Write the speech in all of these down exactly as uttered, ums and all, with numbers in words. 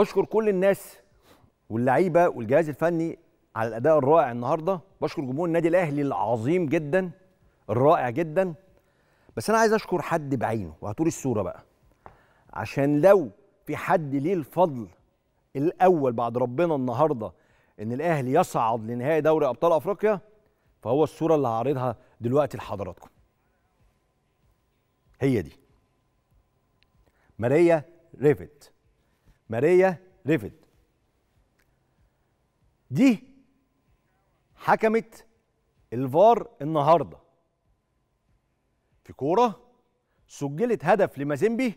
بشكر كل الناس واللعيبه والجهاز الفني على الاداء الرائع النهارده. بشكر جمهور النادي الاهلي العظيم جدا الرائع جدا، بس انا عايز اشكر حد بعينه وهطول الصوره بقى، عشان لو في حد ليه الفضل الاول بعد ربنا النهارده ان الاهلي يصعد لنهائي دوري ابطال افريقيا، فهو الصوره اللي هعرضها دلوقتي لحضراتكم. هي دي ماريا ريفت. ماريا ريفت دي حكمت الفار النهارده في كوره سجلت هدف لمازيمبي.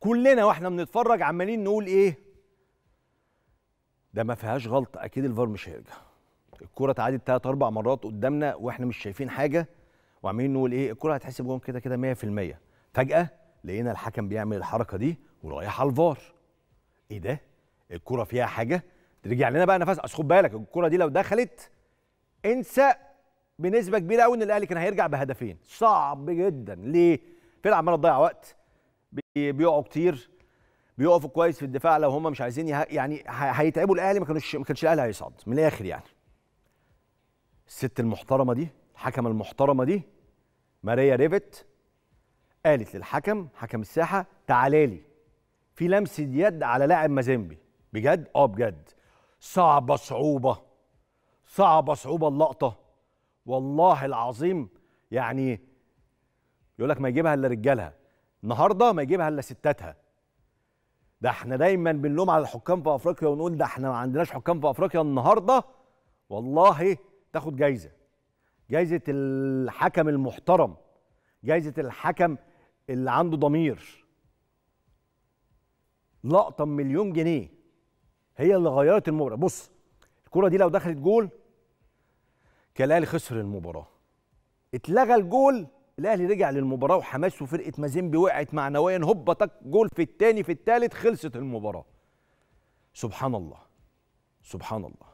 كلنا واحنا بنتفرج عمالين نقول ايه ده، ما فيهاش غلطه، اكيد الفار مش هيرجع. الكوره اتعادت ثلاث اربع مرات قدامنا واحنا مش شايفين حاجه وعمالين نقول ايه الكوره هتحسب جون كده كده مية في المية. فجاه لقينا الحكم بيعمل الحركه دي ورايح على الفار. ايه ده؟ الكوره فيها حاجه؟ ترجع لنا بقى نفس. اصل خد بالك الكوره دي لو دخلت انسى بنسبه كبيره قوي ان الاهلي كان هيرجع بهدفين. صعب جدا. ليه؟ فرقه عماله تضيع وقت، بيقعوا كتير، بيقفوا كويس في الدفاع لو هم مش عايزين يه... يعني هيتعبوا. الاهلي ما كانوش ما كانش الاهلي هيصعد من الاخر يعني. الست المحترمه دي، الحكمه المحترمه دي ماريا ريفت، قالت للحكم حكم الساحه تعالى لي في لمسه يد على لاعب مازيمبي. بجد؟ اه بجد. صعبه صعوبه صعبه صعوبه اللقطه والله العظيم. يعني يقول لك ما يجيبها الا رجالها، النهارده ما يجيبها الا ستاتها. ده احنا دايما بنلوم على الحكام في افريقيا ونقول ده احنا ما عندناش حكام في افريقيا. النهارده والله تاخد جايزه، جايزه الحكم المحترم، جايزه الحكم اللي عنده ضمير. لقطه بمليون جنيه هي اللي غيرت المباراه. بص الكره دي لو دخلت جول كان الاهلي خسر المباراه. اتلغى الجول، الاهلي رجع للمباراه وحماسه، فرقه مازيمبي وقعت معنويا، هوبا تك جول في الثاني في الثالث، خلصت المباراه. سبحان الله سبحان الله.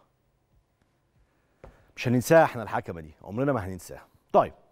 مش هننساها احنا الحكمه دي، عمرنا ما هننساها. طيب